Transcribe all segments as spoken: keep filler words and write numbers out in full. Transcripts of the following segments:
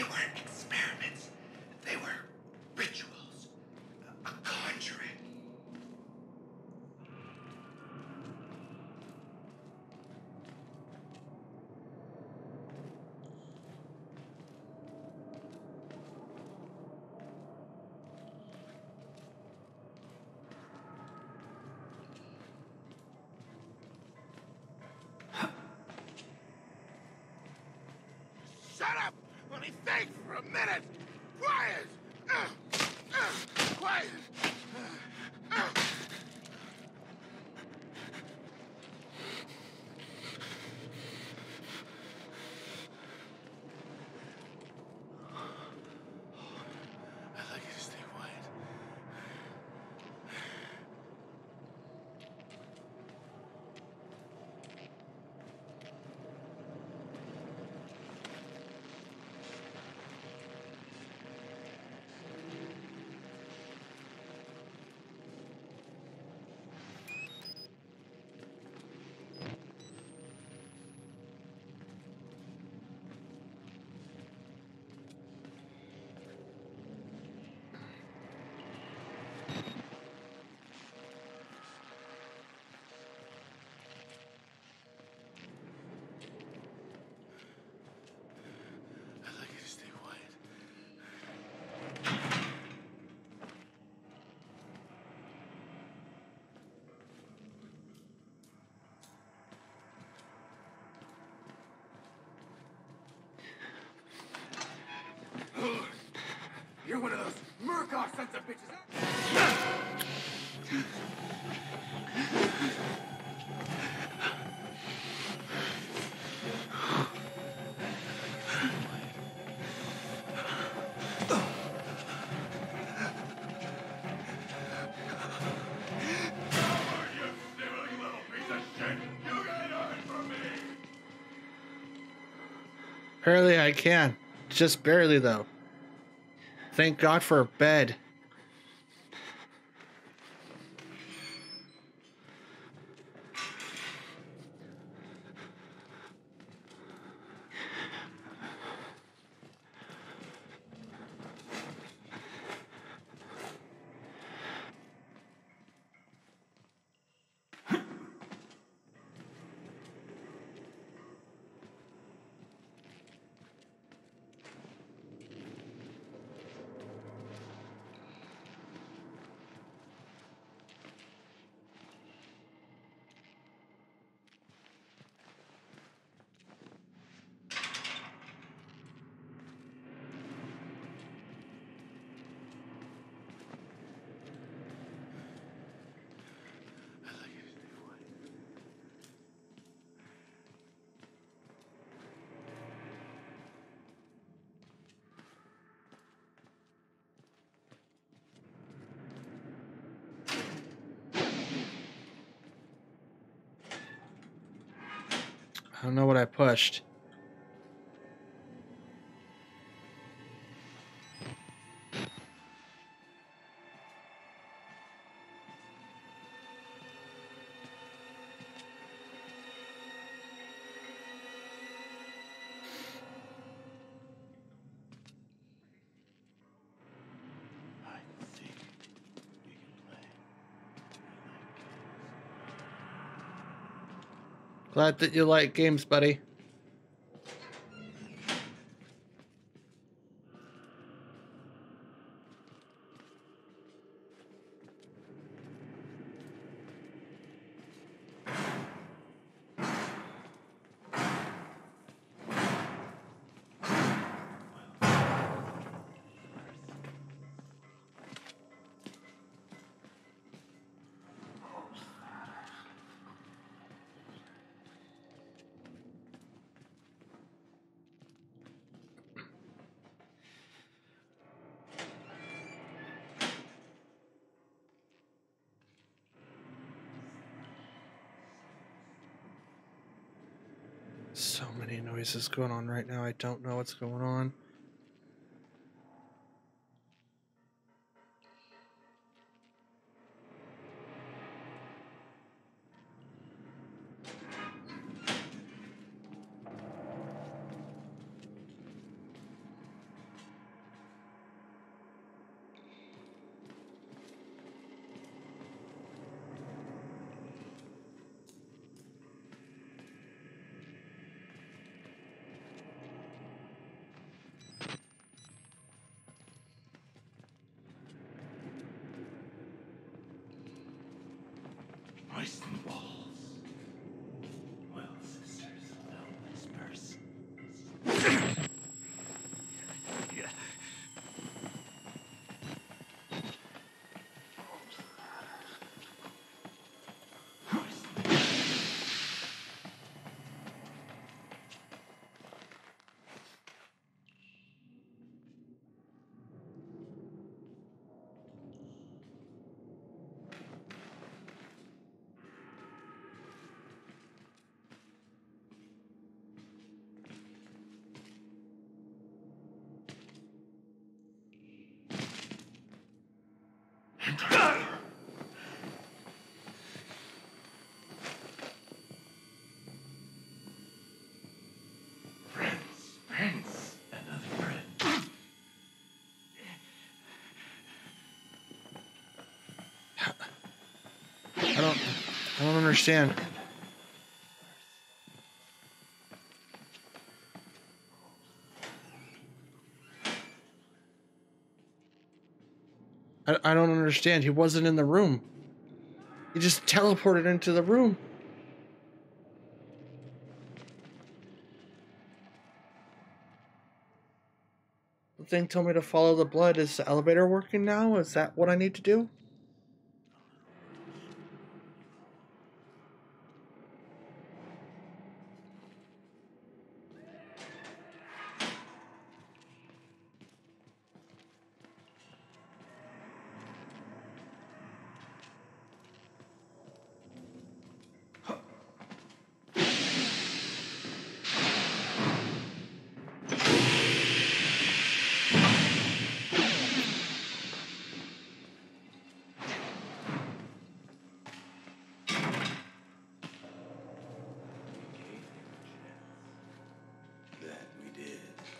They weren't experiments. They were rituals. A, a conjuring. Let me think for a minute! Quiet! Uh, uh, quiet! Uh, uh. I'd like you to stay quiet. You're one of those Murkoff sons of bitches, huh? Oh, you silly little piece of shit! You got nothing from me! Barely I can. Just barely, though. Thank God for a bed. I don't know what I pushed. Glad that you like games, buddy. So many noises going on right now. I don't know what's going on. Hoist the walls. Well, sisters, thou whispers. I don't, I don't understand. I, I don't understand. He wasn't in the room. He just teleported into the room. The thing told me to follow the blood. Is the elevator working now? Is that what I need to do?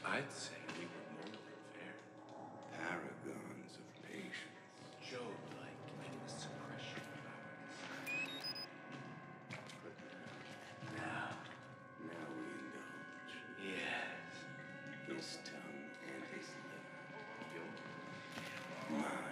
I'd say we were more than fair. Paragons of patience, Job-like in the suppression of ours. Now, now we indulge. Yes. His tongue and his lips. Yours. Mine.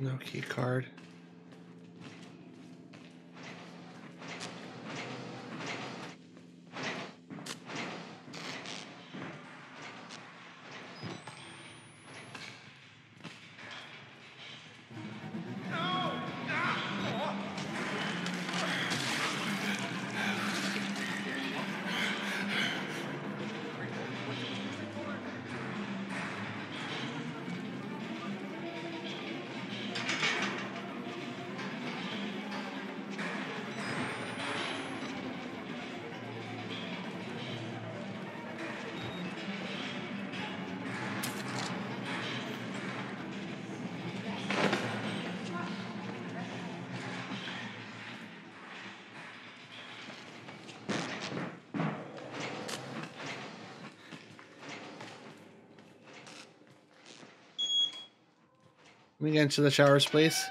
No key card. Can we get into the showers, please?